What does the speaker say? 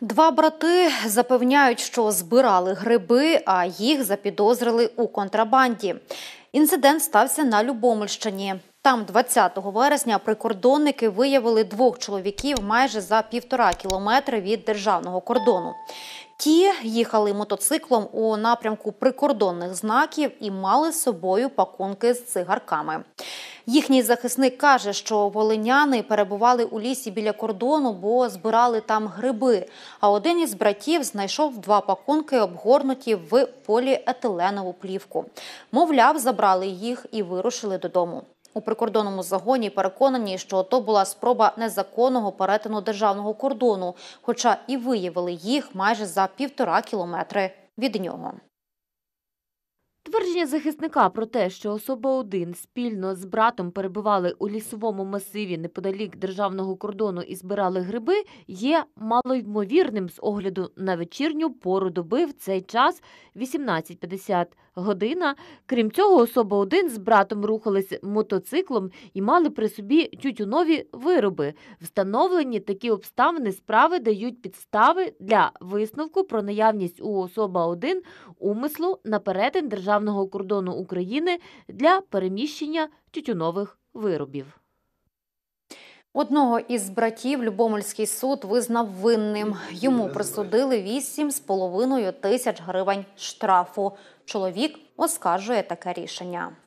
Два брати запевняють, що збирали гриби, а їх запідозрили у контрабанді. Інцидент стався на Любомльщині. Там 20 вересня прикордонники виявили двох чоловіків майже за 1,5 кілометри від державного кордону. Ті їхали мотоциклом у напрямку прикордонних знаків і мали з собою пакунки з цигарками. Їхній захисник каже, що волиняни перебували у лісі біля кордону, бо збирали там гриби, а один із братів знайшов два пакунки, обгорнуті в поліетиленову плівку. Мовляв, забрали їх і вирушили додому. У прикордонному загоні переконані, що то була спроба незаконного перетину державного кордону, хоча і виявили їх майже за 1,5 кілометри від нього. Твердження захисника про те, що особа-1 спільно з братом перебували у лісовому масиві неподалік державного кордону і збирали гриби, є малоймовірним з огляду на вечірню пору доби, в цей час 18:50 година. Крім цього, особа-1 з братом рухались мотоциклом і мали при собі тютюнові вироби. Встановлені такі обставини справи дають підстави для висновку про наявність у особа-1 умислу на перетин державного кордону України для переміщення тютюнових виробів. Одного із братів Любомльський суд визнав винним. Йому присудили 8,5 тисяч гривень штрафу. Чоловік оскаржує таке рішення.